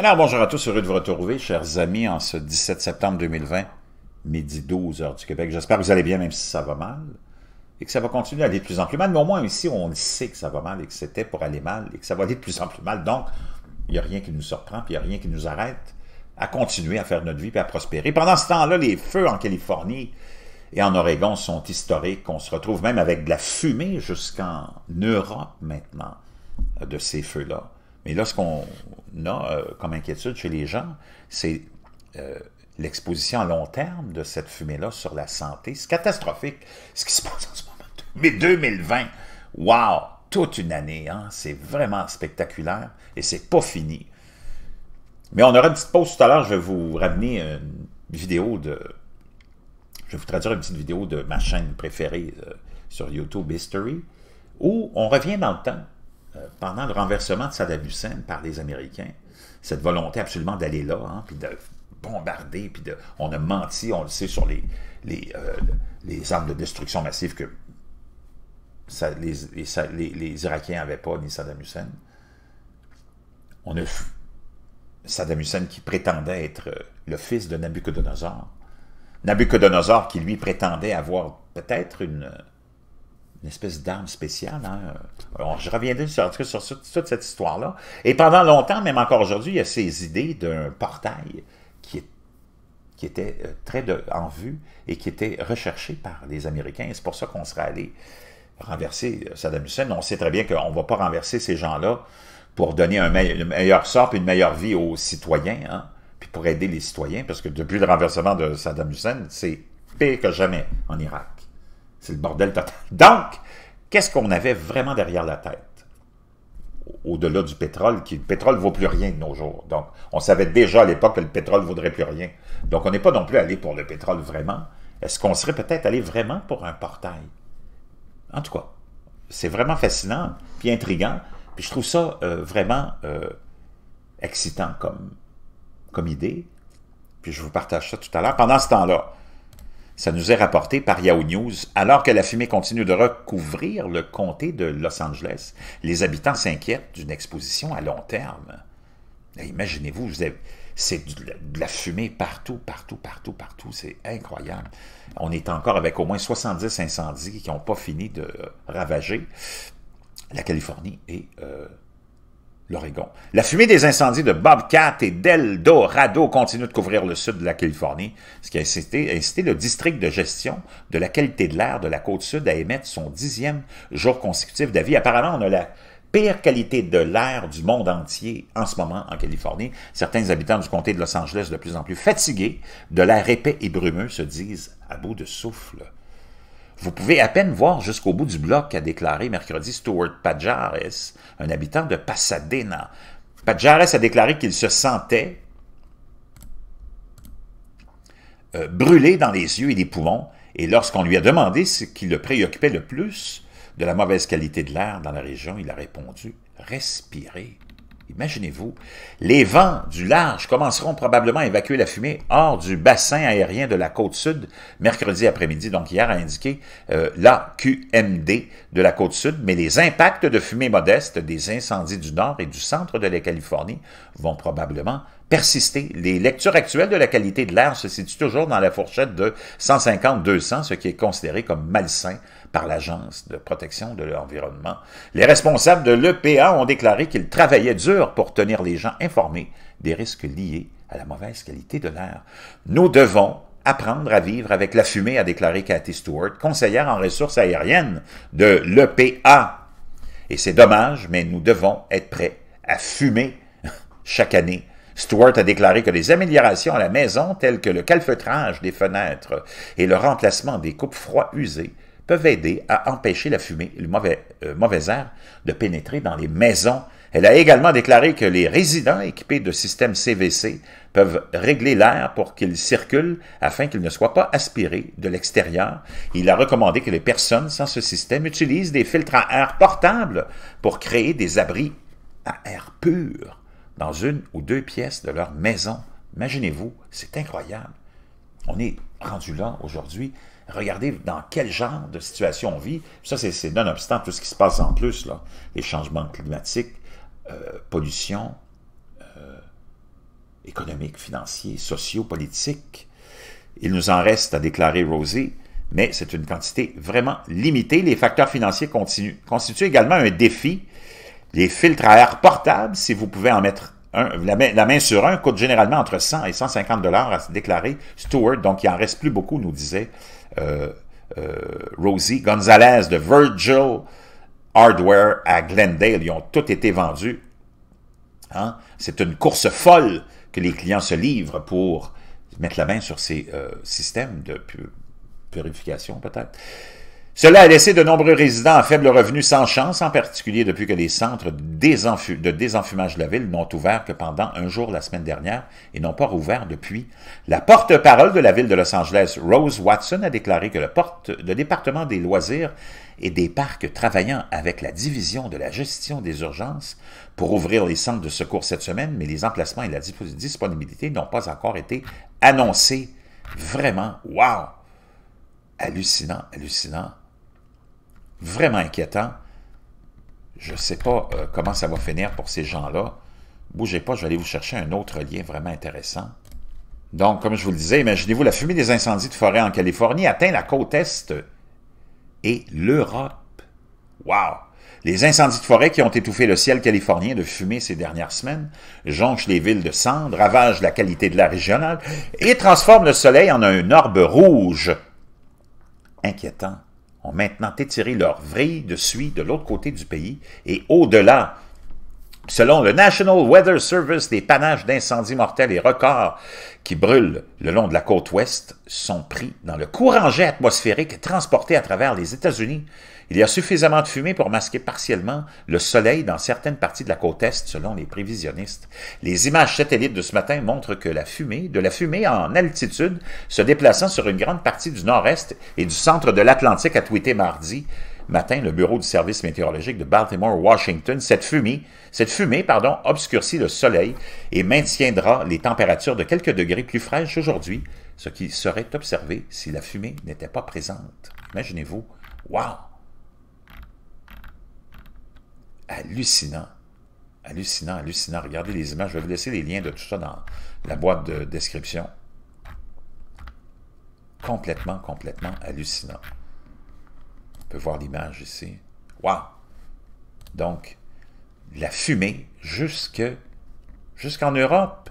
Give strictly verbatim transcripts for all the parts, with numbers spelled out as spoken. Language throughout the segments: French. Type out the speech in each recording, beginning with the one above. Alors, bonjour à tous, heureux de vous retrouver, chers amis, en ce dix-sept septembre deux mille vingt, midi douze, heure du Québec. J'espère que vous allez bien, même si ça va mal, et que ça va continuer d'aller de plus en plus mal. Mais au moins, ici, on le sait que ça va mal, et que c'était pour aller mal, et que ça va aller de plus en plus mal. Donc, il n'y a rien qui nous surprend, puis il n'y a rien qui nous arrête à continuer à faire notre vie, puis à prospérer. Pendant ce temps-là, les feux en Californie et en Oregon sont historiques. On se retrouve même avec de la fumée jusqu'en Europe, maintenant, de ces feux-là. Mais là, ce qu'on a euh, comme inquiétude chez les gens, c'est euh, l'exposition à long terme de cette fumée-là sur la santé. C'est catastrophique, ce qui se passe en ce moment. Mais deux mille vingt, wow! Toute une année, hein? C'est vraiment spectaculaire et c'est pas fini. Mais on aura une petite pause tout à l'heure. Je vais vous ramener une vidéo de... Je vais vous traduire une petite vidéo de ma chaîne préférée euh, sur YouTube, History, où on revient dans le temps. Pendant le renversement de Saddam Hussein par les Américains, cette volonté absolument d'aller là, hein, puis de bombarder, puis de, on a menti, on le sait, sur les, les, euh, les armes de destruction massive que ça, les, les, les, les Irakiens n'avaient pas, ni Saddam Hussein. On a Saddam Hussein qui prétendait être le fils de Nabucodonosor. Nabucodonosor qui, lui, prétendait avoir peut-être une... une espèce d'arme spéciale. Hein? Je reviendrai sur, sur, sur toute cette histoire-là. Et pendant longtemps, même encore aujourd'hui, il y a ces idées d'un portail qui, est, qui était très de, en vue et qui était recherché par les Américains. C'est pour ça qu'on serait allé renverser Saddam Hussein. On sait très bien qu'on ne va pas renverser ces gens-là pour donner un, me un meilleur sort et une meilleure vie aux citoyens, hein? Puis pour aider les citoyens, parce que depuis le renversement de Saddam Hussein, c'est pire que jamais en Irak. C'est le bordel total. Donc, qu'est-ce qu'on avait vraiment derrière la tête? Au-delà du pétrole, qui, le pétrole ne vaut plus rien de nos jours. Donc, on savait déjà à l'époque que le pétrole ne vaudrait plus rien. Donc, on n'est pas non plus allé pour le pétrole vraiment. Est-ce qu'on serait peut-être allé vraiment pour un portail? En tout cas, c'est vraiment fascinant, puis intriguant. Puis je trouve ça euh, vraiment euh, excitant comme, comme idée. Puis je vous partage ça tout à l'heure. Pendant ce temps-là, ça nous est rapporté par Yahoo News. Alors que la fumée continue de recouvrir le comté de Los Angeles, les habitants s'inquiètent d'une exposition à long terme. Imaginez-vous, c'est de la fumée partout, partout, partout, partout. C'est incroyable. On est encore avec au moins soixante-dix incendies qui n'ont pas fini de ravager la Californie et euh, l'Oregon. La fumée des incendies de Bobcat et Del Dorado continue de couvrir le sud de la Californie, ce qui a incité, a incité le district de gestion de la qualité de l'air de la côte sud à émettre son dixième jour consécutif d'avis. Apparemment, on a la pire qualité de l'air du monde entier en ce moment en Californie. Certains habitants du comté de Los Angeles, de plus en plus fatigués de l'air épais et brumeux, se disent à bout de souffle. Vous pouvez à peine voir jusqu'au bout du bloc, a déclaré mercredi Stuart Pajares, un habitant de Pasadena. Pajares a déclaré qu'il se sentait euh, brûlé dans les yeux et les poumons, et lorsqu'on lui a demandé ce qui le préoccupait le plus de la mauvaise qualité de l'air dans la région, il a répondu « respirer ». Imaginez-vous, les vents du large commenceront probablement à évacuer la fumée hors du bassin aérien de la côte sud mercredi après-midi, donc hier a indiqué euh, l'A Q M D de la côte sud, mais les impacts de fumée modeste des incendies du nord et du centre de la Californie vont probablement persister. Les lectures actuelles de la qualité de l'air se situent toujours dans la fourchette de cent cinquante à deux cents, ce qui est considéré comme malsain par l'Agence de protection de l'environnement. Les responsables de l'E P A ont déclaré qu'ils travaillaient dur pour tenir les gens informés des risques liés à la mauvaise qualité de l'air. Nous devons apprendre à vivre avec la fumée, a déclaré Cathy Stewart, conseillère en ressources aériennes de l'E P A. Et c'est dommage, mais nous devons être prêts à fumer chaque année. Stewart a déclaré que les améliorations à la maison, telles que le calfeutrage des fenêtres et le remplacement des coupes froides usées, peuvent aider à empêcher la fumée et le mauvais, euh, mauvais air de pénétrer dans les maisons. Elle a également déclaré que les résidents équipés de systèmes C V C peuvent régler l'air pour qu'il circule afin qu'il ne soit pas aspiré de l'extérieur. Il a recommandé que les personnes sans ce système utilisent des filtres à air portables pour créer des abris à air pur dans une ou deux pièces de leur maison. Imaginez-vous, c'est incroyable. On est rendu là aujourd'hui. Regardez dans quel genre de situation on vit. Ça, c'est nonobstant tout ce qui se passe en plus, là. Les changements climatiques, euh, pollution, euh, économiques, financiers, sociaux, politiques. Il nous en reste à déclarer, Rosie, mais c'est une quantité vraiment limitée. Les facteurs financiers constituent également un défi. Les filtres à air portables, si vous pouvez en mettre un, la, main, la main sur un, coûtent généralement entre cent et cent cinquante dollars à se déclarer. Stuart, donc il n'en reste plus beaucoup, nous disait euh, euh, Rosie Gonzalez de Virgil Hardware à Glendale. Ils ont tous été vendus. Hein? C'est une course folle que les clients se livrent pour mettre la main sur ces euh, systèmes de pub. Purification peut-être. Cela a laissé de nombreux résidents à faible revenu sans chance, en particulier depuis que les centres de désenfumage de la ville n'ont ouvert que pendant un jour la semaine dernière et n'ont pas rouvert depuis. La porte-parole de la ville de Los Angeles, Rose Watson, a déclaré que le, porte, le département des loisirs et des parcs travaillant avec la division de la gestion des urgences pour ouvrir les centres de secours cette semaine, mais les emplacements et la disponibilité n'ont pas encore été annoncés. Vraiment, wow! Hallucinant, hallucinant, vraiment inquiétant. Je ne sais pas euh, comment ça va finir pour ces gens-là. Bougez pas, je vais aller vous chercher un autre lien vraiment intéressant. Donc, comme je vous le disais, imaginez-vous, la fumée des incendies de forêt en Californie atteint la côte Est et l'Europe. Wow! Les incendies de forêt qui ont étouffé le ciel californien de fumée ces dernières semaines jonchent les villes de cendres, ravagent la qualité de l'air régional et transforment le soleil en un orbe rouge. Inquiétants, ont maintenant étiré leur vrille de suie de l'autre côté du pays et au-delà. Selon le National Weather Service, des panaches d'incendies mortels et records qui brûlent le long de la côte ouest sont pris dans le courant jet atmosphérique transporté à travers les États-Unis. Il y a suffisamment de fumée pour masquer partiellement le soleil dans certaines parties de la côte est, selon les prévisionnistes. Les images satellites de ce matin montrent que la fumée, de la fumée en altitude se déplaçant sur une grande partie du nord-est et du centre de l'Atlantique, a tweeté mardi matin le bureau du service météorologique de Baltimore, Washington. Cette fumée, cette fumée pardon, obscurcit le soleil et maintiendra les températures de quelques degrés plus fraîches aujourd'hui, ce qui serait observé si la fumée n'était pas présente. Imaginez-vous, wow! Hallucinant, hallucinant, hallucinant. Regardez les images, je vais vous laisser les liens de tout ça dans la boîte de description. Complètement, complètement hallucinant. On peut voir l'image ici. Wow! Donc, la fumée jusque, jusqu'en Europe.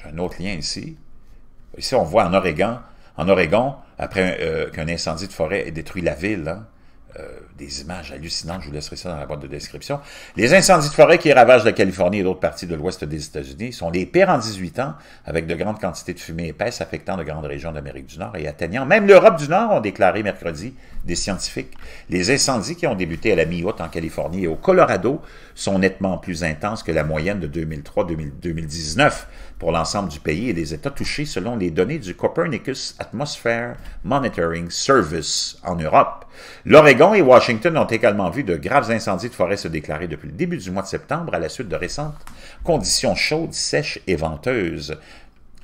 J'ai un autre lien ici. Ici, on voit en Oregon, en Oregon après euh, qu'un incendie de forêt ait détruit la ville, hein, euh, des images hallucinantes, je vous laisserai ça dans la boîte de description. Les incendies de forêt qui ravagent la Californie et d'autres parties de l'ouest des États-Unis sont les pires en dix-huit ans, avec de grandes quantités de fumée épaisse affectant de grandes régions d'Amérique du Nord et atteignant même l'Europe du Nord, ont déclaré mercredi des scientifiques. Les incendies qui ont débuté à la mi-août en Californie et au Colorado sont nettement plus intenses que la moyenne de deux mille trois à deux mille dix-neuf. Pour l'ensemble du pays et les États touchés selon les données du Copernicus Atmosphere Monitoring Service en Europe. L'Oregon et Washington ont également vu de graves incendies de forêt se déclarer depuis le début du mois de septembre à la suite de récentes conditions chaudes, sèches et venteuses.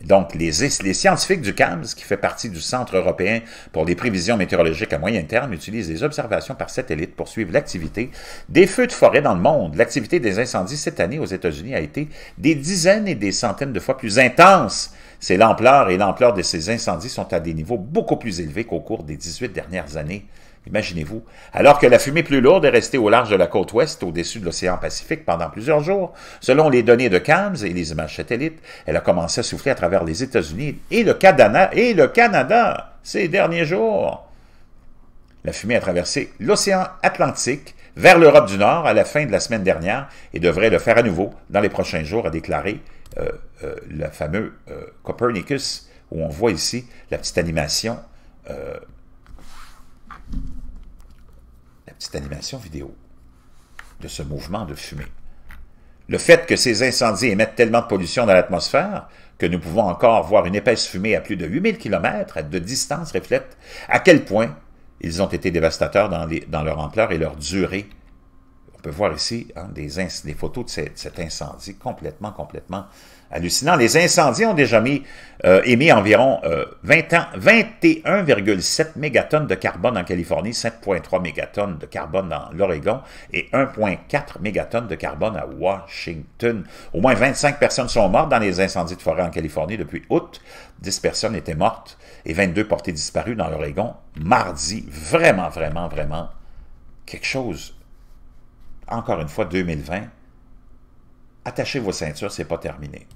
Donc, les, les scientifiques du C A M S, qui fait partie du Centre européen pour les prévisions météorologiques à moyen terme, utilisent les observations par satellite pour suivre l'activité des feux de forêt dans le monde. L'activité des incendies cette année aux États-Unis a été des dizaines et des centaines de fois plus intense. C'est l'ampleur et l'ampleur de ces incendies sont à des niveaux beaucoup plus élevés qu'au cours des dix-huit dernières années. Imaginez-vous, alors que la fumée plus lourde est restée au large de la côte ouest, au-dessus de l'océan Pacifique pendant plusieurs jours, selon les données de C A M S et les images satellites, elle a commencé à souffler à travers les États-Unis et le Canada, et le Canada ces derniers jours. La fumée a traversé l'océan Atlantique vers l'Europe du Nord à la fin de la semaine dernière et devrait le faire à nouveau dans les prochains jours, a déclaré euh, euh, le fameux euh, Copernicus, où on voit ici la petite animation euh, Cette animation vidéo de ce mouvement de fumée. Le fait que ces incendies émettent tellement de pollution dans l'atmosphère que nous pouvons encore voir une épaisse fumée à plus de huit mille kilomètres de distance reflète à quel point ils ont été dévastateurs dans, les, dans leur ampleur et leur durée. peut voir ici hein, des, des photos de cette, cet incendie complètement, complètement hallucinant. Les incendies ont déjà mis, euh, émis environ euh, vingt-et-un virgule sept mégatonnes de carbone en Californie, sept virgule trois mégatonnes de carbone dans l'Oregon et un virgule quatre mégatonnes de carbone à Washington. Au moins vingt-cinq personnes sont mortes dans les incendies de forêt en Californie depuis août. dix personnes étaient mortes et vingt-deux portées disparues dans l'Oregon mardi. Vraiment, vraiment, vraiment quelque chose. Encore une fois, deux mille vingt, attachez vos ceintures, c'est pas terminé.